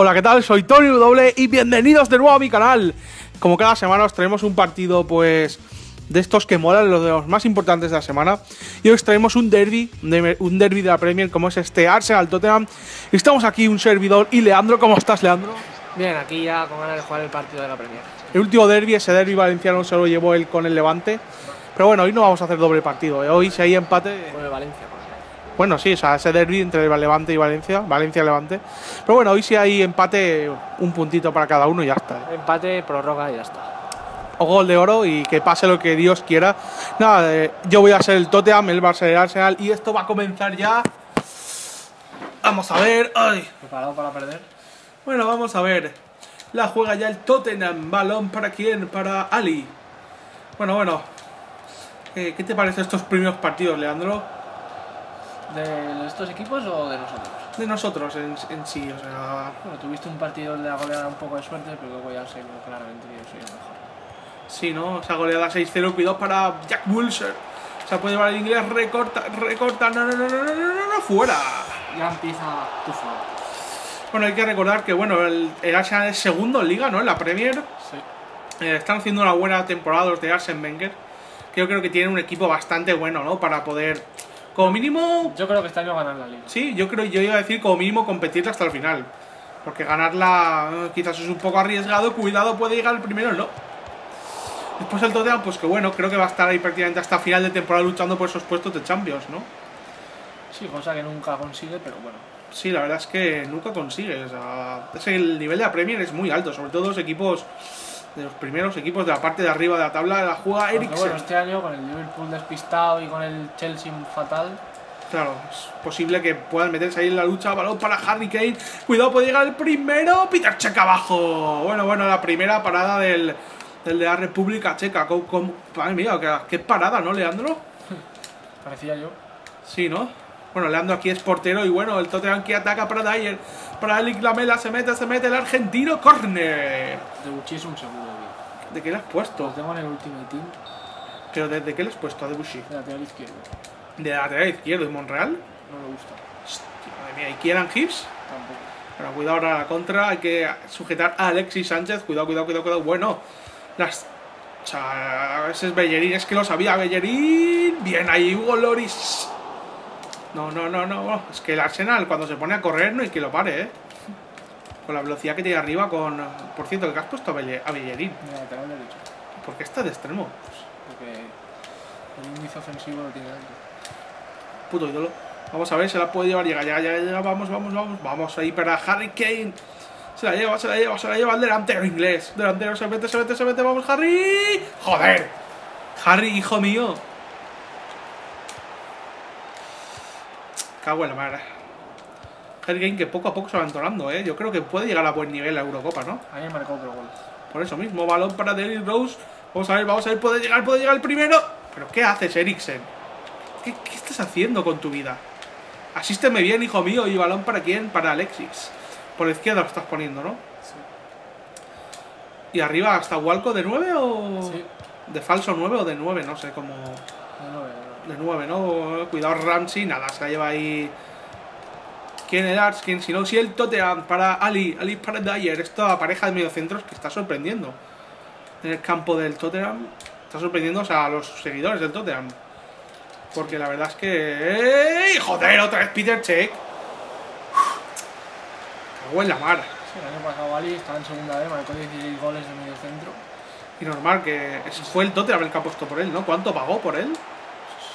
Hola, ¿qué tal? Soy Tony W y bienvenidos de nuevo a mi canal. Como cada semana os traemos un partido, pues, de estos que molan, los de los más importantes de la semana. Y hoy os traemos un derbi de la Premier, como es este Arsenal-Tottenham. Y estamos aquí un servidor y Leandro. ¿Cómo estás, Leandro? Bien, aquí ya con ganas de jugar el partido de la Premier. El último derbi, ese derbi valenciano, se lo llevó él con el Levante. Pero bueno, hoy no vamos a hacer doble partido, ¿eh? Hoy si hay empate… Con el Valencia. Bueno, sí, o sea, ese derbi entre Levante y Valencia, Valencia-Levante. Pero bueno, hoy si hay empate, un puntito para cada uno y ya está. Empate, prórroga y ya está. O gol de oro y que pase lo que Dios quiera. Nada, yo voy a ser el Tottenham, el Barça del Arsenal y esto va a comenzar ya. Vamos a ver… Ay. ¿Preparado para perder? Bueno, vamos a ver. La juega ya el Tottenham. ¿Balón para quién? Para Ali. Bueno, bueno. ¿Qué te parecen estos primeros partidos, Leandro? ¿De estos equipos o de nosotros? De nosotros en sí, o sea… Bueno, tuviste un partido de la goleada un poco de suerte, pero luego ya sé claramente que yo soy el mejor. Sí, ¿no? O sea, goleada 6-0, cuidado para Jack Wilshere. O sea, puede llevar el inglés, recorta, recorta, no, fuera. Ya empieza tu fuego. Bueno, hay que recordar que, bueno, el Arsenal es segundo en Liga, ¿no? En la Premier. Sí. Están haciendo una buena temporada los de Arsène Wenger, que yo creo que tienen un equipo bastante bueno, ¿no? Para poder… Como mínimo… Yo creo que este año ganar la Liga. Sí, yo iba a decir como mínimo competirla hasta el final. Porque ganarla quizás es un poco arriesgado. Cuidado, puede llegar el primero, no. Después el Tottenham, pues que bueno, creo que va a estar ahí prácticamente hasta final de temporada luchando por esos puestos de Champions, ¿no? Sí, cosa que nunca consigue, pero bueno. Sí, la verdad es que nunca consigue. O sea, el nivel de la Premier es muy alto, sobre todo los equipos… De los primeros equipos de la parte de arriba de la tabla, la juega Eriksen. Bueno, este año con el Liverpool despistado y con el Chelsea fatal. Claro, es posible que puedan meterse ahí en la lucha. Balón para Harry Kane. Cuidado, puede llegar el primero. Peter Cech abajo. Bueno, la primera parada del de la República Checa. Ay, mira, qué parada, ¿no, Leandro? Parecía yo. Sí, ¿no? Bueno, Leandro aquí es portero y bueno, el Tottenham que ataca para Dyer. Para Alic Lamela, se mete el argentino, córner. De Bouchy es un segundo, tío. ¿De qué le has puesto? Lo tengo en el Ultimate Team. ¿Pero de qué le has puesto a De Bouchy? De lateral izquierdo. ¿De lateral izquierdo? ¿Y Monreal? No me gusta. Hostia, madre mía, ¿y quieran Hips? Tampoco. Bueno, cuidado ahora la contra, hay que sujetar a Alexis Sánchez. Cuidado. Bueno, ese es Bellerín, es que lo sabía Bellerín. Bien ahí, Hugo Loris. No. Es que el Arsenal cuando se pone a correr no hay que lo pare, ¿eh? Con la velocidad que tiene arriba con… Por cierto, ¿el que has puesto a Bellerín? Mira, te lo he dicho. ¿Por qué está de extremo? Pues porque el índice ofensivo lo tiene alto. Puto ídolo. Vamos a ver, se la puede llevar. Llega. Vamos. Vamos ahí para Harry Kane. Se la lleva el delantero inglés. Delantero se mete. Vamos, Harry. ¡Joder! Harry, hijo mío. Cago en la madre. Harry Kane que poco a poco se va entonando, ¿eh? Yo creo que puede llegar a buen nivel la Eurocopa, ¿no? Ahí ha marcado otro gol. Por eso mismo, balón para Derrick Rose. Vamos a ver, puede llegar el primero. ¿Pero qué haces, Eriksen? ¿Qué estás haciendo con tu vida? Asísteme bien, hijo mío. ¿Y balón para quién? Para Alexis. Por la izquierda lo estás poniendo, ¿no? Sí. ¿Y arriba hasta Walco de 9 o…? Sí. ¿De falso 9 o de 9? No sé, como… De 9. De 9, ¿no? Cuidado Ramsey, nada, se la lleva ahí. ¿Quién el Ars? ¿Quién si no? Si el Tottenham para Ali para Dyer. Esta pareja de mediocentros que está sorprendiendo. En el campo del Tottenham. Está sorprendiendo, o sea, a los seguidores del Tottenham. Porque la verdad es que… ¡Ey! ¡Joder! Otra vez Peter Cech. Cago en la mar. Sí, el año pasado Ali estaba en segunda B, marcó 16 goles de mediocentro. Y normal que… Fue el Tottenham el que apostó por él, ¿no? ¿Cuánto pagó por él?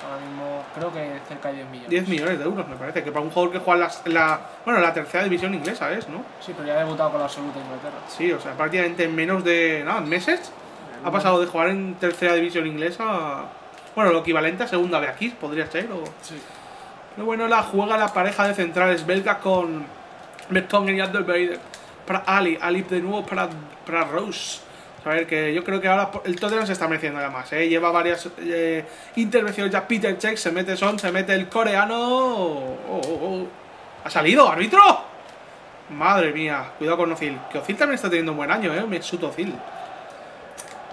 Ahora mismo creo que cerca de 10 millones. 10 millones de euros, me parece. Que para un jugador que juega la tercera división inglesa es, ¿no? Sí, pero ya ha debutado con la absoluta Inglaterra. Sí, o sea, prácticamente en menos de… nada, meses. Ha pasado de jugar en tercera división inglesa… Bueno, lo equivalente a segunda B aquí, podría ser, o… Sí. Pero bueno, la juega la pareja de centrales belga con… Vertonghen y Alderweireld. Para Ali de nuevo para Rose. A ver, que yo creo que ahora el Tottenham se está mereciendo ya más, ¿eh? Lleva varias intervenciones ya Peter Cech, se mete Son, se mete el coreano… ¿Ha salido, árbitro? Madre mía, cuidado con Ozil, que Ozil también está teniendo un buen año, ¿eh? Mesut Ozil.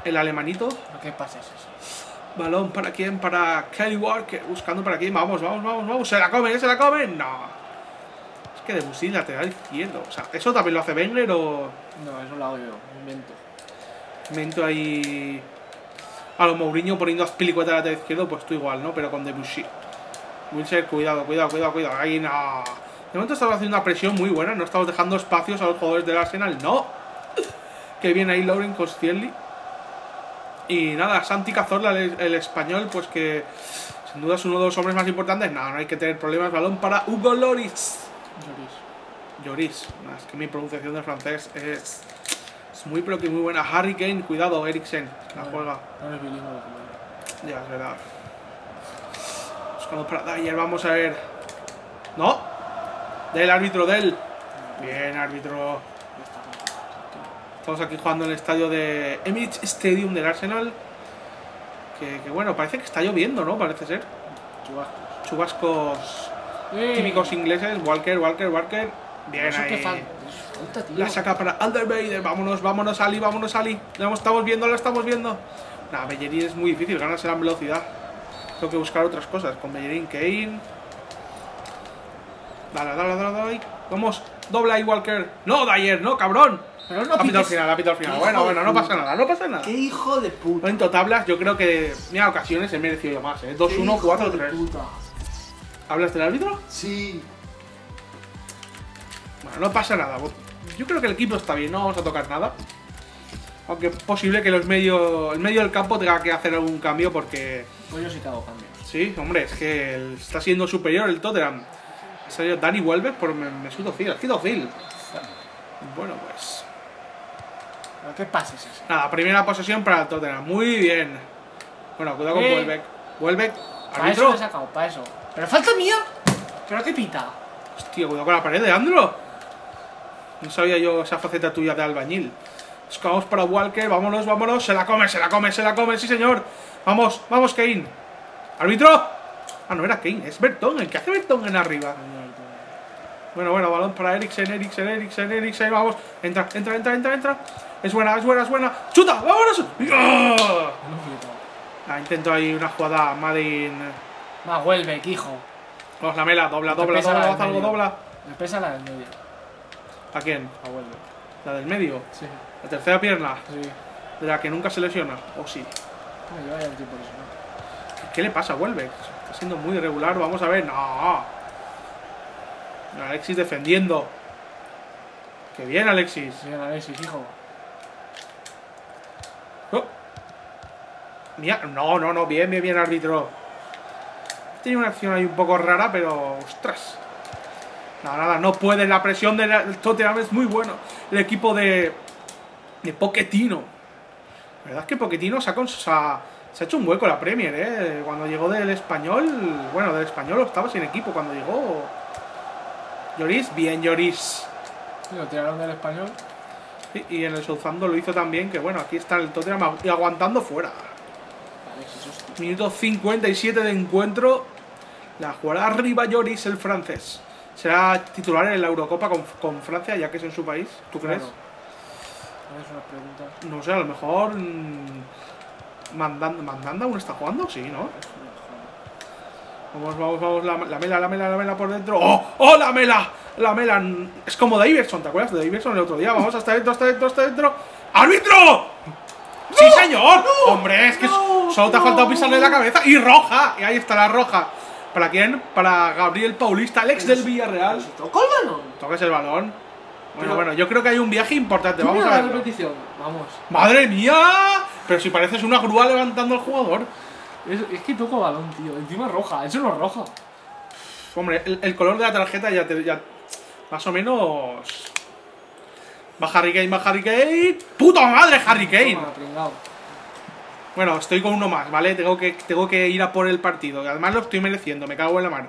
El alemanito… ¿Qué pasa es eso? Balón para quién, para Kelly Walker, buscando para quién, vamos, se la comen, no. Es que Debussy, lateral izquierdo. O sea, ¿eso también lo hace Wenger o...? No, eso lo hago yo, invento. Invento ahí... A lo Mourinho poniendo a Azpilicueta de lateral izquierdo, pues tú igual, ¿no? Pero con Debussy. Wilshere, cuidado, cuidado, cuidado, cuidado. Ahí no... De momento estamos haciendo una presión muy buena. No estamos dejando espacios a los jugadores del Arsenal, ¡no! Que viene ahí Lauren Koscielny. Y nada, Santi Cazorla, el español, pues que... Sin duda es uno de los hombres más importantes. Nada, no hay que tener problemas. Balón para Hugo Loris. Lloris. Es que mi pronunciación de francés es muy, pero que muy buena. Harry Kane, cuidado, Eriksen. La juega. No es bilingüe. Ya, es verdad. Buscando para Dyer, vamos a ver. ¡No! Del árbitro, del. Bien, árbitro. Estamos aquí jugando en el estadio de Emirates Stadium del Arsenal. Que bueno, parece que está lloviendo, ¿no? Parece ser. Chubascos químicos ingleses. Walker. Bien, eso ahí. Falta, la saca para Alderweireld. Vámonos, vámonos, Ali, vámonos, Ali. La estamos viendo, la estamos viendo. Nah, Bellerín es muy difícil, ganarse la velocidad. Tengo que buscar otras cosas. Con Bellerín, Kane. Dale. Vamos, dobla ahí, Walker. No, Dyer, no, cabrón. Pero no ha pitado al final. Bueno, no pasa nada, ¡Qué hijo de puta! En tablas, yo creo que mira, ocasiones he merecido yo más, 2-1, 4-3. ¿Hablas del árbitro? Sí. Bueno, no pasa nada. Yo creo que el equipo está bien, no vamos a tocar nada. Aunque es posible que el medio del campo tenga que hacer algún cambio porque... Pues yo sí te hago cambios. Sí, hombre, es que está siendo superior el Tottenham. En serio, Dani Welbeck por Mesut Ozil. Aquí Ozil. Bueno, pues... ¿Qué pases ese? Nada, primera posesión para el Tottenham. Muy bien. Bueno, cuidado con Welbeck. Welbeck, para eso lo he sacado, para eso. Pero falta mía. Pero qué pita. Hostia, cuidado con la pared de Leandro. No sabía yo esa faceta tuya de albañil. Escamos para Walker. Vámonos, vámonos. Se la come. Sí, señor. Vamos, vamos, Kane. Árbitro. Ah, no era Kane. Es Vertonghen. ¿Qué hace Vertonghen arriba? Bueno, balón para Eriksen. Vamos. Entra. Es buena. ¡Chuta! ¡Vámonos! ¡Oh! Ah, intento ahí una jugada más Welbeck, hijo. Vamos, la mela. Dobla. Haz algo, dobla. Me pesa la del medio. ¿A quién? A Welbeck. ¿La del medio? Sí. ¿La tercera pierna? Sí. ¿De la que nunca se lesiona? ¿O sí? No, lleva ya el tiempo lesionado. ¿Qué le pasa a Welbeck? Está siendo muy irregular. Vamos a ver. ¡No! Alexis defendiendo. ¡Qué bien, Alexis! Bien, Alexis, hijo. Mira, no, bien, árbitro. Tiene una acción ahí un poco rara, pero... ¡Ostras! Nada, no puede. La presión del Tottenham es muy bueno. El equipo de Pochettino. La verdad es que Pochettino se ha hecho un hueco en la Premier, ¿eh? Cuando llegó del Español... Bueno, del Español estaba sin equipo cuando llegó. Lloris, bien, Lloris. Lo tiraron del Español. Y en el Southampton lo hizo también, que bueno, aquí está el Tottenham y aguantando fuera. Minuto 57 de encuentro. La jugará arriba Lloris, el francés. Será titular en la Eurocopa con Francia, ya que es en su país. ¿Tú crees? Es una pregunta. No sé, a lo mejor... ¿Mandanda aún está jugando? Sí, ¿no? Vamos. La mela por dentro. ¡Oh, la mela! La mela es como de Iverson, ¿te acuerdas de Iverson el otro día? Vamos hasta dentro. ¡Árbitro! ¡No! ¡Sí, señor! ¡No! ¡Hombre, es que no, solo te ha faltado pisarle la cabeza! ¡Y roja! Y ahí está la roja. ¿Para quién? Para Gabriel Paulista, el ex del Villarreal. Si toca el balón. Tocas el balón. Bueno, yo creo que hay un viaje importante. Vamos a ver. La repetición. Vamos. ¡Madre mía! Pero si pareces una grúa levantando al jugador. Es que toco balón, tío. Encima roja. Eso no es roja. Hombre, el color de la tarjeta ya más o menos... Va Harry Kane. ¡Puta madre, Harry Kane! Bueno, estoy con uno más, ¿vale? Tengo que ir a por el partido. Además lo estoy mereciendo, me cago en la mano.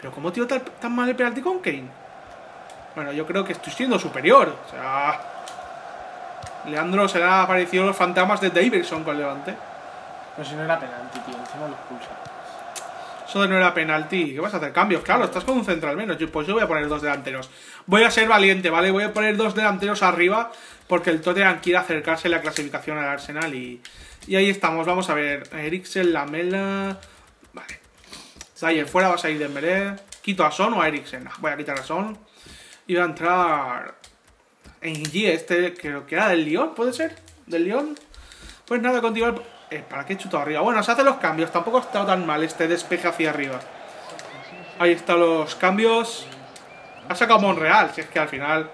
Pero ¿cómo tiro tan mal el penalti con Kane? Bueno, yo creo que estoy siendo superior. O sea... Leandro se le han aparecido los fantasmas de Iverson con el Levante. Pero si no era penalti, tío. Encima lo expulsa. Eso no era penalti. ¿Qué vas a hacer? Cambios, claro, estás con un central menos. Pues yo voy a poner dos delanteros. Voy a ser valiente, ¿vale? Voy a poner dos delanteros arriba porque el Tottenham quiere acercarse a la clasificación al Arsenal y ahí estamos. Vamos a ver. Eriksen, Lamela... Vale. Dyer fuera, vas a ir Dembélé. ¿Quito a Son o a Eriksen? Voy a quitar a Son. iba a entrar en G, este creo que era del Lyon, ¿puede ser? ¿Del Lyon? Pues nada, continuar... ¿Para qué he chutado arriba? Bueno, se hacen los cambios. Tampoco ha estado tan mal este despeje hacia arriba. Ahí están los cambios. Ha sacado Monreal. Si es que al final...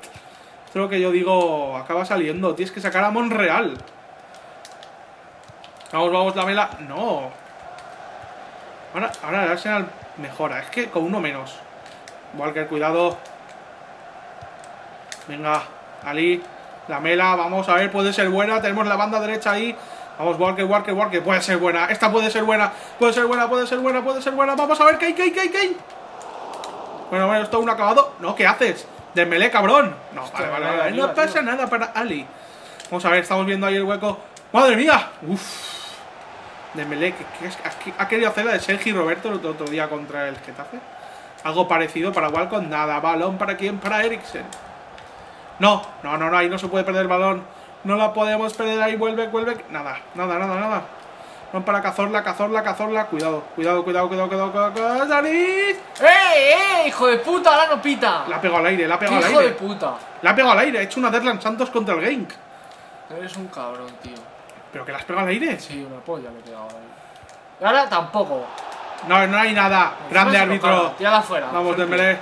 Esto es lo que yo digo... Acaba saliendo. Tienes que sacar a Monreal. Vamos, vamos, la vela. No. Ahora el Arsenal mejora. Es que con uno menos. Walker, cuidado. Venga, Ali. La mela, vamos a ver, puede ser buena. Tenemos la banda derecha ahí. Vamos, Walker, Walker, Walker. Puede ser buena. Esta puede ser buena. Puede ser buena, puede ser buena, puede ser buena. Vamos a ver, Kane. Bueno, esto aún acabado. No, ¿qué haces? Dembélé, cabrón. No, hostia, vale. No tío, pasa nada para Ali. Vamos a ver, estamos viendo ahí el hueco. ¡Madre mía! Uff. Dembélé, que ha querido hacer la de Sergi Roberto el otro día contra el Getafe. Algo parecido para Walco. Nada, balón para quién, para Eriksen. No, ahí no se puede perder el balón. No la podemos perder ahí, vuelve. Nada. Vamos para Cazorla. Cuidado. ¡David! ¡Ey! ¡Hijo de puta! ¡La no pita! La ha pegado al aire. ¡Hijo de puta! La ha pegado al aire. He hecho una Derlan Santos contra el Genk. Eres un cabrón, tío. ¿Pero que la has pegado al aire? Sí, una polla le he pegado al aire. Y ahora tampoco. No hay nada. Grande árbitro. Ya la fuera. Vamos, Dembélé.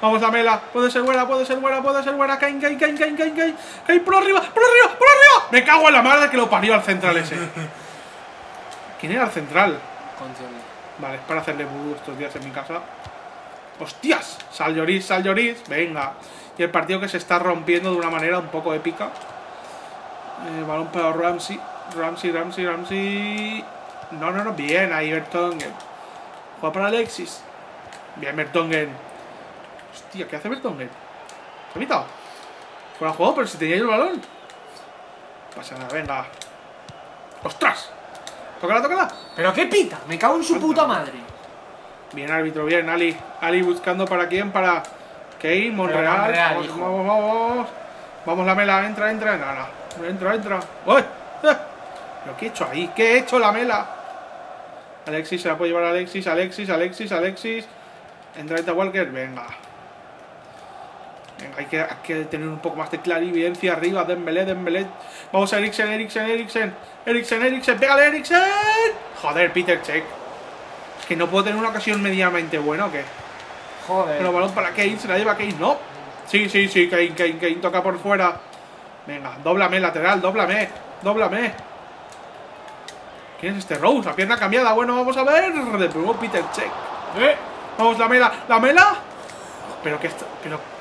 Vamos, Damela, puede ser buena, Kane, por arriba, me cago en la madre que lo parió al central ese. ¿Quién era el central? Contiene. Vale, es para hacerle vudú estos días en mi casa. ¡Hostias! Sal Lloris, venga. Y el partido que se está rompiendo de una manera un poco épica. Balón para Ramsey. No, bien ahí Vertonghen. Juega para Alexis. Bien Vertonghen. Hostia, ¿qué hace Vertonghen? ¿Se ha quitado? Fuera de juego, pero si tenía el balón. No pasa nada, venga. ¡Ostras! Tócala. ¿Pero qué pita? Me cago en su puta madre. Bien, árbitro, bien, Ali. Ali buscando para quién, para Kane, Monreal. Vamos. Vamos, Lamela, entra. No, entra. ¡Uy! ¿Pero qué he hecho ahí? ¿Qué he hecho, Lamela? Alexis, se la puede llevar Alexis. Entra Walker, venga. Hay que tener un poco más de clarividencia arriba. Dembélé. Vamos a Eriksen. ¡Pégale, Eriksen! Joder, Peter Cech. Es que no puedo tener una ocasión medianamente buena, ¿o qué? Joder. Pero balón para Kane, se la lleva Kane, ¿no? Sí, Kane toca por fuera. Venga, dóblame, lateral, dóblame. ¿Quién es este Rose? La pierna cambiada. Bueno, vamos a ver. De nuevo Peter Cech. Vamos, la mela.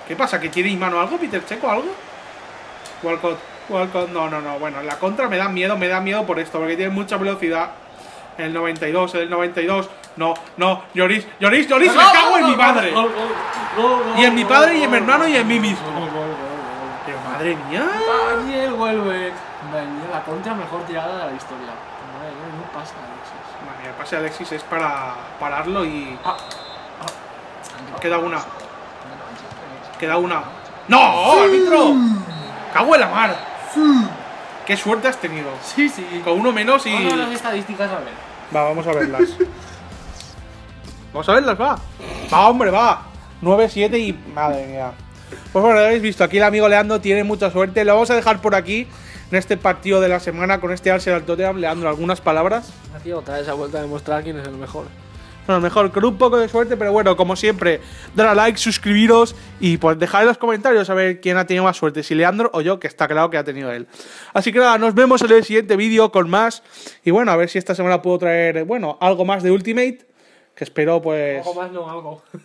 ¿Qué pasa? ¿Que tiene mano algo? ¿Peter Cech o algo? Walcott. No. Bueno, en la contra me da miedo por esto, porque tiene mucha velocidad. El 92. No. Lloris. Me cago en mi madre. Y en mi padre, y en mi hermano, y en mí mismo. Pero madre mía. Daniel Welbeck. La contra mejor tirada de la historia. Madre mía, no pasa Alexis. Madre mía, el pase de Alexis es para pararlo y... Queda una. ¡No! ¡Árbitro! ¡Cago en la mar! ¡Qué suerte has tenido! Sí. Con uno menos y... Vamos a ver las estadísticas a ver. Vamos a verlas. Va, hombre, va. 9-7 y... Madre mía. Pues bueno, ya habéis visto. Aquí el amigo Leandro tiene mucha suerte. Lo vamos a dejar por aquí. En este partido de la semana con este Arsenal Tottenham. Leandro, ¿algunas palabras? Tío, otra vez ha vuelto a demostrar quién es el mejor. Bueno, mejor con un poco de suerte, pero bueno, como siempre, dar a like, suscribiros y pues dejar en los comentarios a ver quién ha tenido más suerte, si Leandro o yo, que está claro que ha tenido él. Así que nada, nos vemos en el siguiente vídeo con más y bueno, a ver si esta semana puedo traer, bueno, algo más de Ultimate, que espero pues... Algo más.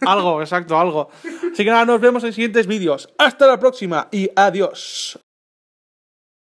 Algo, exacto, algo. Así que nada, nos vemos en siguientes vídeos. Hasta la próxima y adiós.